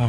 ก็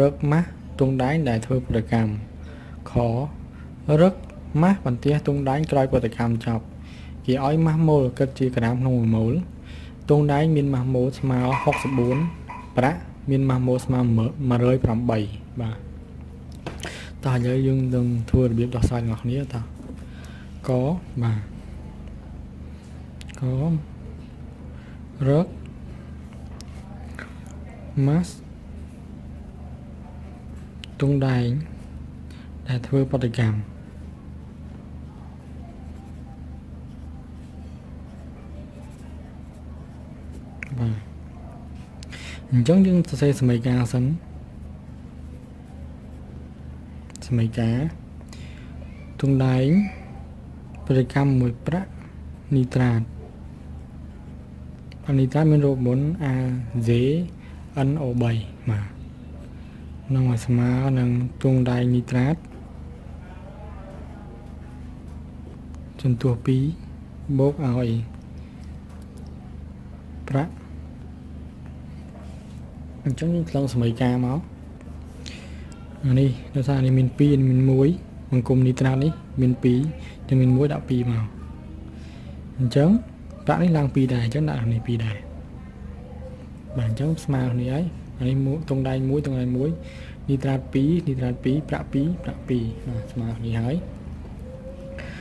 รกมะตรงใดได้ធ្វើប្រតិកម្មខរឹកមะបន្ទះ ตรงใดដែលធ្វើប្រតិកម្មបាទអញ្ចឹងយើងសរសេរសមីការសិនសមីការ នឹងមកស្មើនឹងទងដៃនីត្រាតចំពោះ2 อันนี้ตรงใด1 นิตราต2 นิตราต2 นอนมาตรงใดตรงใดนั้นคือตรงใดចូល យើង ដាក់ ចូល មក ស្មើ នឹង ម៉ូល ตรงใดចូល ដែរ គុណ ឲ្យ ម៉ូល របស់ ตรงใด បាទ ដោយ ម៉ូល របស់ ตรงใด គេ ប្រាប់ បើ គេ មិន ប្រាប់ ក៏ យើង ត្រូវ ដឹង ដែរ យើង អាច មើល តារាង ខួប បាន ថា ម៉ូល វា ស្មើ ប៉ុន្មាន ធំ ตรงใด គឺ ស្មើ នឹង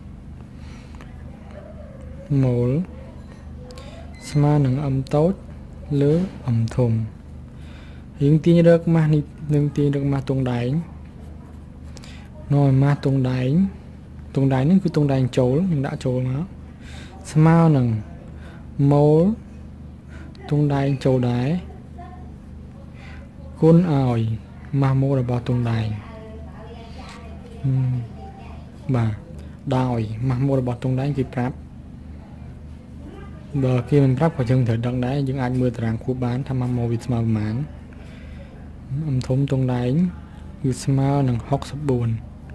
64 ណារបស់វាគឺក្រាមក្នុង បាទអញ្ចឹងកន្លែងនេះយើងអាច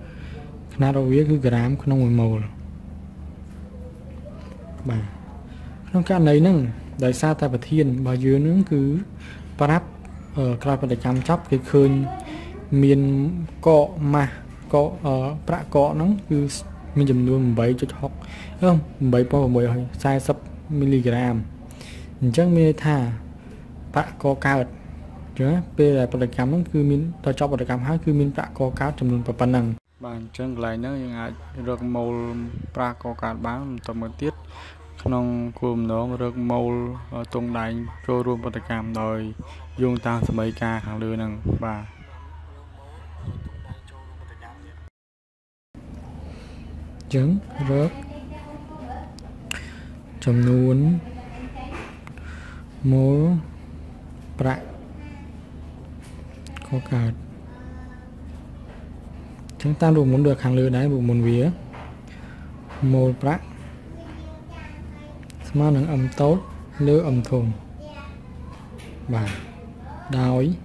រកម៉ូលប្រាក់កកើត chúng ta đủ muốn được hàng lưới đáy bộ môn vía mô bạc mà nắng ấm tốt lưới ấm thùng và đói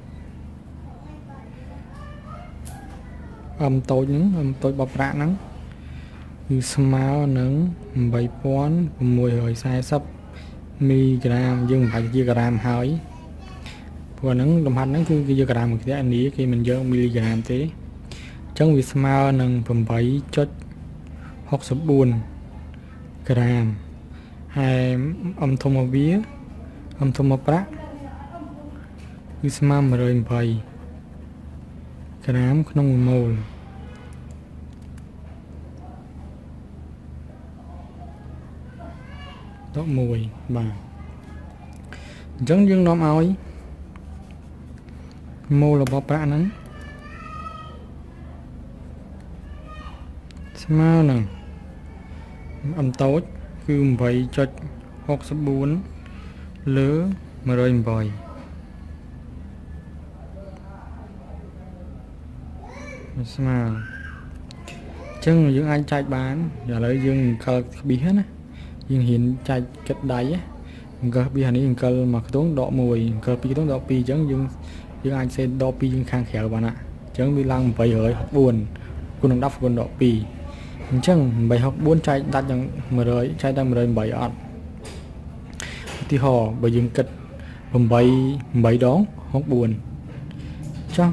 ấm tốt bọc rã nắng như smile nắng bảy bón mùi hồi sai sắp migram dương phải kilogram hỏi của nắng đồng hạt nắng cứ kilogram một cái anh ý khi mình dơ migram thế trong vì small nâng 8.64 gram hay thông vía thông prak vì small rồi 7 gram không mol đó mùi bà chẳng dương nóm ơi mol là bọc prak nắng ស្មើនឹង âm tốt cứ vậy cho hoặc số 4 lứa mà rồi vòi mà chân dưỡng anh chạy bán giờ lấy dương cơ bị hết á dương hiện chạy kết đáy á cơ bị hành hình cơ mà tốn độ mùi cơ bị tốn độ pi chấn dương dương anh sẽ độ pi dương khang khéo bạn ạ chấn bị lăng vậy hỡi buồn cùng đắp cùng độ pi chăng bài học 4 chạy đặt rằng mà rồi chạy đang rồi 7 ọt thì họ bởi dương kịch hôm bay bảy đó học buồn cho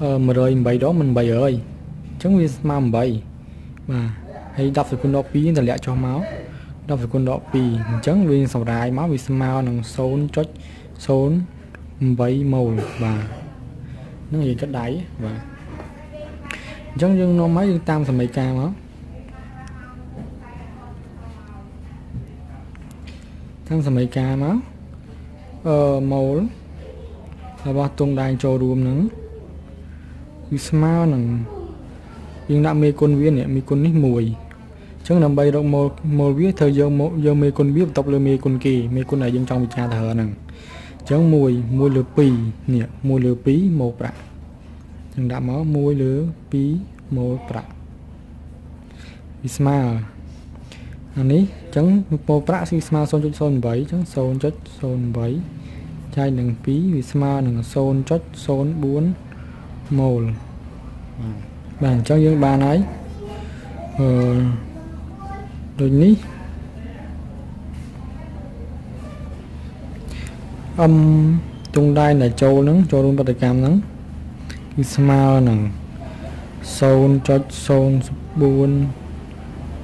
mà rồi bảy đó mình bảy ơi chẳng vì mà bảy mà hay đọc phải con đọc phí là lẽ cho máu đọc phải con đọc phí chẳng vì sau đài máu vì sao nằm xôn chốt xôn bảy màu và nó gì cách đáy và chẳng nhưng nó mấy tam là mấy ca đó tam là mấy ca máu màu là ba tung đài cho đùm nắng vì sao nằm nhưng đã mê con viên này mê con nít mùi chứ nằm bay động một viết thời giờ một giờ mê con biết tộc lên mê con kỳ mê con này dân trong cha thờ nè chứ mùi mùi lửa pì nè mùi lửa pí một ạ nhưng đã mở mùi lửa pí một ạ isma anh ấy chẳng một ạ isma son bảy chẳng son chất son bảy chai đừng pí isma đừng son chất son bốn màu bạn cho những bà nói rồi ní âm tung đai là châu nắng cho luôn bắt được cam nắng isma nắng sôn cho sôn buôn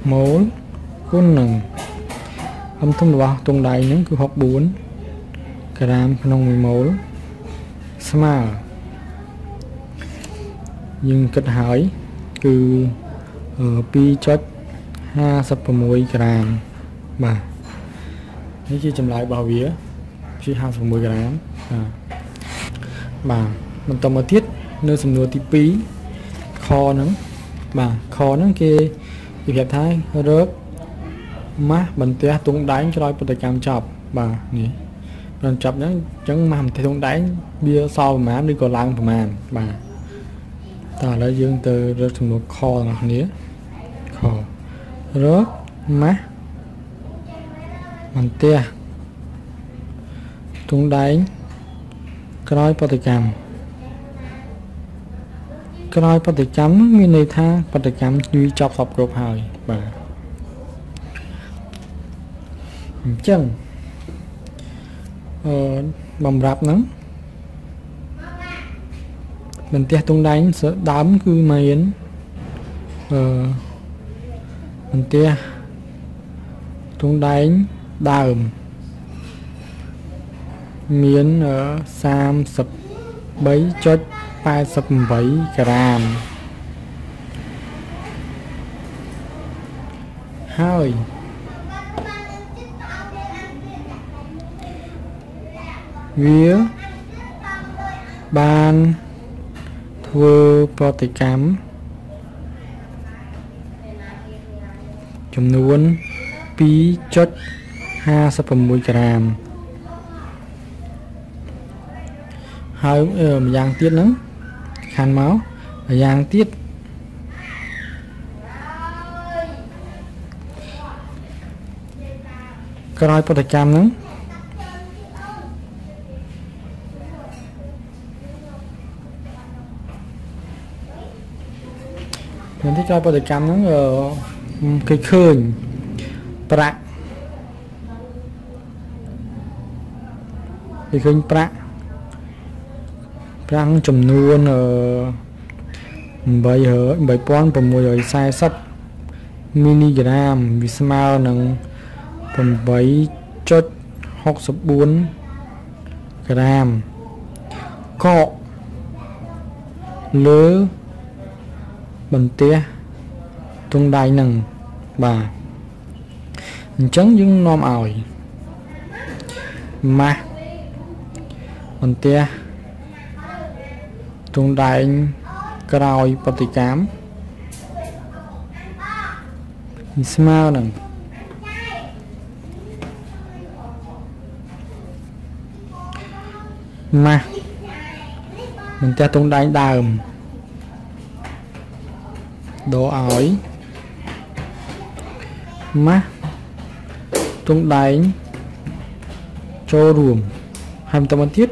mối cuốn nắng âm thông vào tung đai nắng cứ học buôn gram không mười mối isma nhưng kết hỏi từ pi chất 20 gram mà nếu khi chậm lại bao vía chỉ 20 gram mà mình tầm mà thiết nơi sầm nua tí pí kho nắng mà kho nắng kia thì hiện thái rớt má mình té tung đánh cho đôi bật cam chọc mà nhỉ còn chọc nó chẳng mầm thì tung đánh bia sau mà đi còn lang màn mà ta lấy dương từ rớt thành một kho là nghĩa kho rớt má bằng tia tung đánh cái bát cam mình này tha bát cam duy chọc học gộp hời bà chân bầm rạp nắng mình tia tung đánh sợ đám cứ mà yến mình tia tung đánh đàm miến ở sam sập bấy cho 37 gram hơi vía ban thưa protein cám chấm nuôn pí chất 26 gram hơi giang tiết lắm khan máu giang tiết cái loại protein cám lắm mình thích coi protein cam nó ở cây khương prạ cây khương prạ răng chùm luôn ở bảy hở bảy con và mùi rồi sai sắt miligram vì sao nâng còn bảy chất hoặc số 4 gram cọ lứa bằng tia tung đai nâng bà chẳng những nom ỏi mà bằng tia tung đai cào bọt cám He smiled and mà mình cho tung đánh đàm đồ ỏi mà tung đánh cho ruộng hàm tao ăn tiếp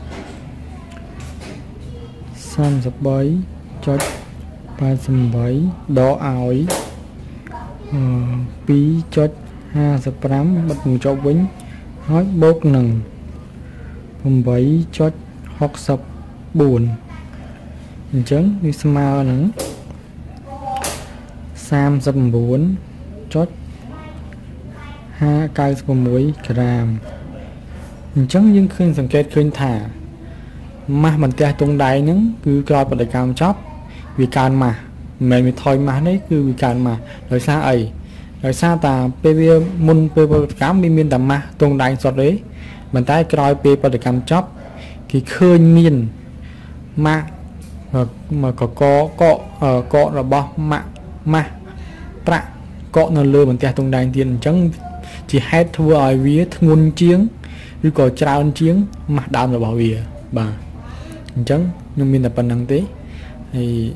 xăm sập bấy cho ba sầm bấy đỏ ỏi pí cho ha sập rám bật mùng cho quýnh hói bốc nè vùng bấy cho hoặc sập buồn mình chấn đi smile nè Sam dầm bốn chốt ha cay dầm muối gram chẳng những khi dòng kết khuyên thả mà mình ta tung đáy những cứ coi vào đại cam chóp vì can mà mình thôi mà đấy cứ vì can mà rồi xa ấy rồi xa ta pv môn pv cám miên tầm mà tung đáy giọt đấy mình ta coi pv đại cam chóp thì khơi miên mà có cọ là bó mạng mà bạn có nó lừa mình theo tung đàn tiền chẳng chỉ hết thua ai vía nguồn chiến như có trao chiến mặt đam là bảo vệ bà chẳng nhưng mình là phần năng tế thì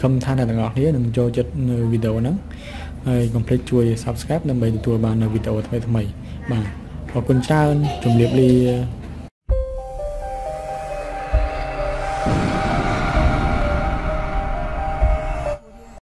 không than là ngọt thế đừng cho chất video nó còn phải chui subscribe làm bài tùa bà video thay mày bà có con trao trùng liệp đi